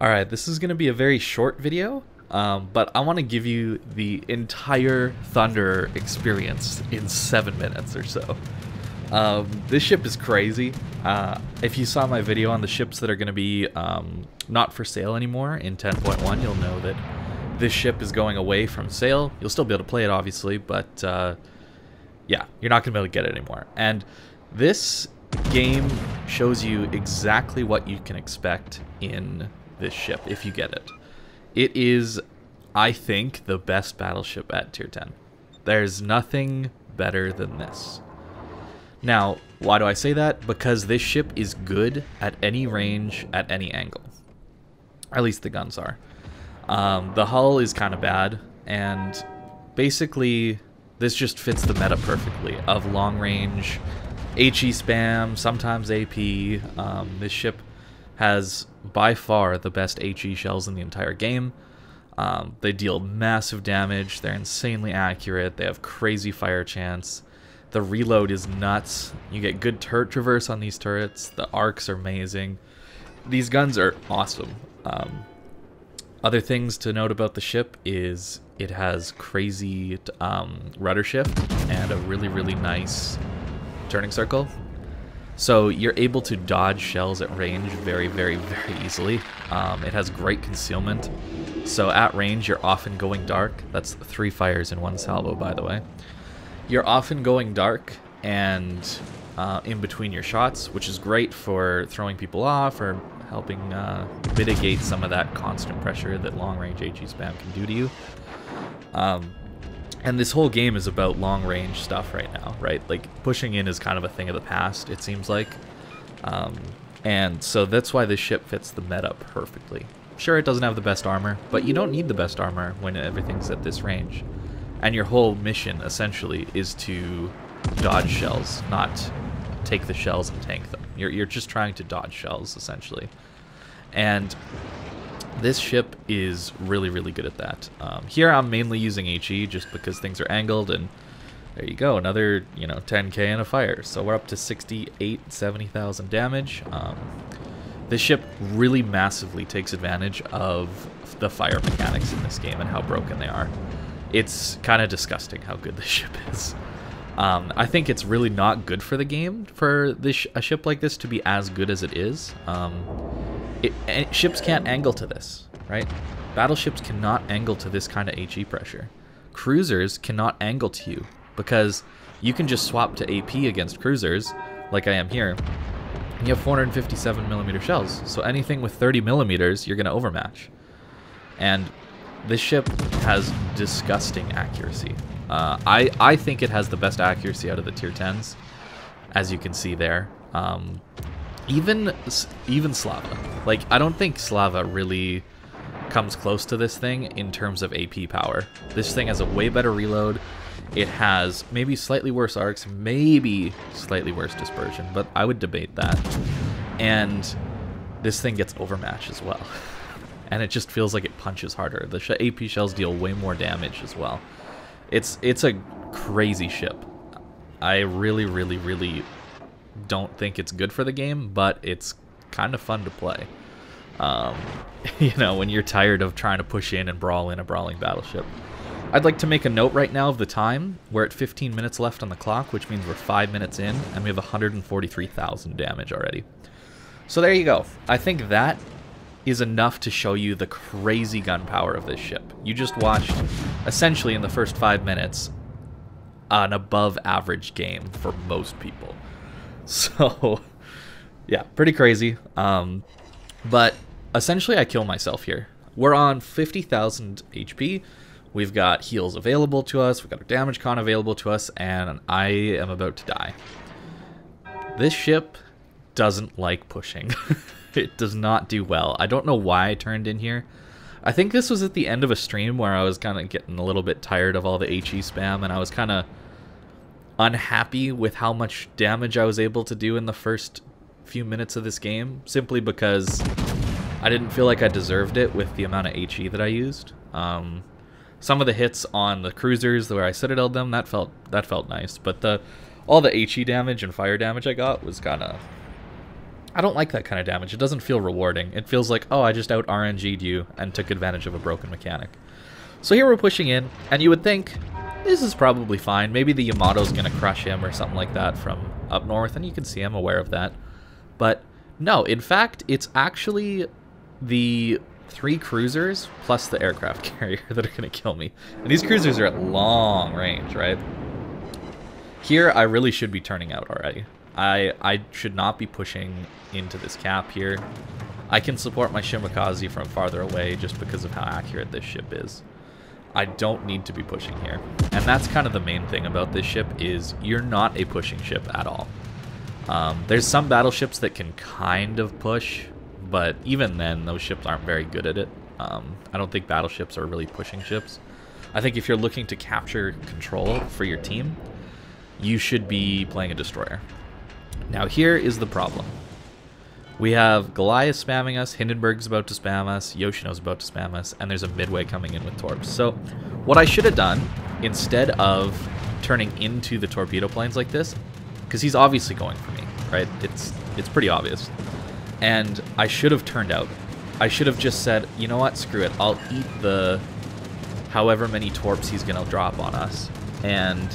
Alright, this is going to be a very short video, but I want to give you the entire Thunderer experience in 7 minutes or so. This ship is crazy. If you saw my video on the ships that are going to be not for sale anymore in 10.1, you'll know that this ship is going away from sale. You'll still be able to play it, obviously, but yeah, you're not going to be able to get it anymore. And this game shows you exactly what you can expect in this ship if you get it. It is, I think, the best battleship at tier 10. There's nothing better than this. Now, why do I say that? Because this ship is good at any range, at any angle. At least the guns are. The hull is kind of bad, and basically this just fits the meta perfectly of long range, HE spam, sometimes AP. This ship has by far the best HE shells in the entire game. They deal massive damage, they're insanely accurate, they have crazy fire chance, the reload is nuts, you get good turret traverse on these turrets, the arcs are amazing, these guns are awesome. Other things to note about the ship is it has crazy rudder shift and a really nice turning circle. So you're able to dodge shells at range very easily. It has great concealment. So at range, you're often going dark. That's 3 fires in 1 salvo, by the way. You're often going dark and in between your shots, which is great for throwing people off or helping mitigate some of that constant pressure that long-range HE spam can do to you. And this whole game is about long-range stuff right now, right? Like, pushing in is kind of a thing of the past, it seems like. And so that's why this ship fits the meta perfectly. Sure, it doesn't have the best armor, but you don't need the best armor when everything's at this range. And your whole mission, essentially, is to dodge shells, not take the shells and tank them. You're just trying to dodge shells, essentially. And this ship is really good at that. Here I'm mainly using HE just because things are angled, and there you go, another 10k and a fire. So we're up to 70,000 damage. This ship really massively takes advantage of the fire mechanics in this game and how broken they are. It's kind of disgusting how good this ship is. I think it's really not good for the game for a ship like this to be as good as it is. Ships can't angle to this, right? Battleships cannot angle to this kind of HE pressure. Cruisers cannot angle to you because you can just swap to AP against cruisers, like I am here. And you have 457mm shells, so anything with 30mm you're going to overmatch. And this ship has disgusting accuracy. I think it has the best accuracy out of the tier 10s, as you can see there. Even Slava. Like, I don't think Slava really comes close to this thing in terms of AP power. This thing has a way better reload. It has maybe slightly worse arcs, maybe slightly worse dispersion, but I would debate that. And this thing gets overmatched as well. And it just feels like it punches harder. The AP shells deal way more damage as well. It's a crazy ship. I really don't think it's good for the game, but it's kind of fun to play. When you're tired of trying to push in and brawl in a brawling battleship. I'd like to make a note right now of the time. We're at 15 minutes left on the clock, which means we're 5 minutes in, and we have 143,000 damage already. So there you go. I think that is enough to show you the crazy gun power of this ship. You just watched, essentially in the first 5 minutes, an above-average game for most people. So, yeah, pretty crazy. But essentially I kill myself here. We're on 50,000 HP. We've got heals available to us. We've got a damage con available to us. And I am about to die. This ship doesn't like pushing. It does not do well. I don't know why I turned in here. I think this was at the end of a stream where I was kind of getting a little bit tired of all the HE spam. And I was kind of unhappy with how much damage I was able to do in the first few minutes of this game, simply because I didn't feel like I deserved it with the amount of HE that I used. Some of the hits on the cruisers where I citadeled them, that felt nice, but all the HE damage and fire damage I got was kind of I don't like that kind of damage. It doesn't feel rewarding. It feels like, oh, I just out RNG'd you and took advantage of a broken mechanic. So here we're pushing in, and you would think, this is probably fine. Maybe the Yamato's going to crush him or something like that from up north, and you can see I'm aware of that. But no, in fact, it's actually the three cruisers plus the aircraft carrier that are going to kill me. And these cruisers are at long range, right? Here, I really should be turning out already. I should not be pushing into this cap here. I can support my Shimakaze from farther away just because of how accurate this ship is. I don't need to be pushing here. And that's kind of the main thing about this ship is you're not a pushing ship at all. There's some battleships that can kind of push, but even then, those ships aren't very good at it. I don't think battleships are really pushing ships. I think if you're looking to capture control for your team, you should be playing a destroyer. Now here is the problem. We have Goliath spamming us, Hindenburg's about to spam us, Yoshino's about to spam us, and there's a Midway coming in with torps. So what I should have done, instead of turning into the torpedo planes like this, because he's obviously going for me, right? It's pretty obvious. And I should have turned out. I should have just said, you know what, screw it. I'll eat the however many torps he's going to drop on us, and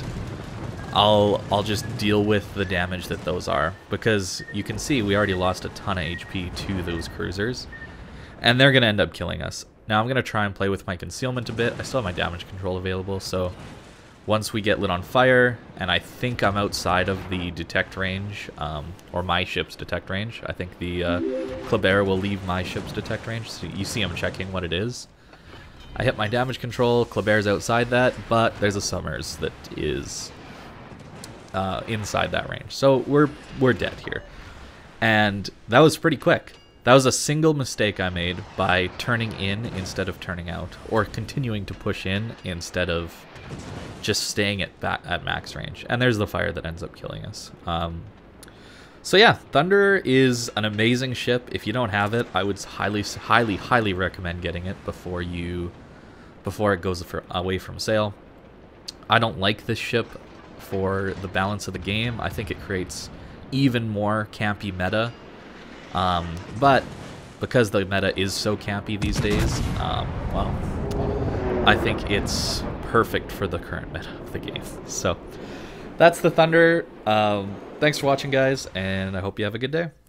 I'll just deal with the damage that those are, because you can see we already lost a ton of HP to those cruisers, and they're going to end up killing us. Now I'm going to try and play with my concealment a bit. I still have my damage control available, so once we get lit on fire, and I think I'm outside of the detect range, or my ship's detect range. I think the Kleber will leave my ship's detect range, so you see I'm checking what it is. I hit my damage control, Kleber's outside that, but there's a Summers that is inside that range. So we're dead here. And that was pretty quick. That was a single mistake I made by turning in instead of turning out, or continuing to push in instead of just staying at max range. And there's the fire that ends up killing us. So yeah, Thunderer is an amazing ship. If you don't have it, I would highly recommend getting it before it goes away from sale. I don't like this ship for the balance of the game. I think it creates even more campy meta, but because the meta is so campy these days, well, I think it's perfect for the current meta of the game. So that's the Thunderer. Thanks for watching, guys, and I hope you have a good day.